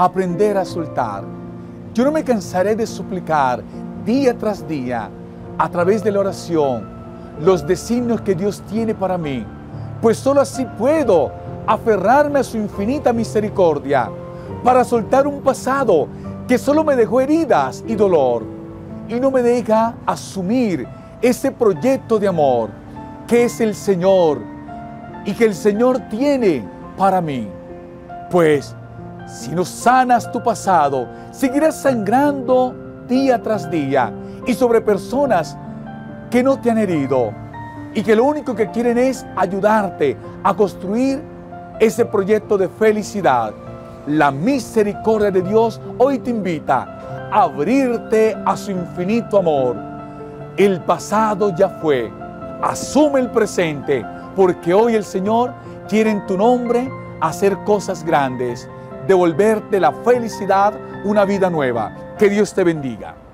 aprender a soltar. Yo no me cansaré de suplicar día tras día, a través de la oración, los designios que Dios tiene para mí, pues solo así puedo aferrarme a su infinita misericordia para soltar un pasado que solo me dejó heridas y dolor y no me deja asumir ese proyecto de amor que es el Señor y que el Señor tiene para mí. Pues si no sanas tu pasado, seguirás sangrando día tras día y sobre personas que no te han herido y que lo único que quieren es ayudarte a construir ese proyecto de felicidad. La misericordia de Dios hoy te invita a abrirte a su infinito amor. El pasado ya fue, asume el presente, porque hoy el Señor quiere en tu nombre hacer cosas grandes, devolverte la felicidad, una vida nueva. Que Dios te bendiga.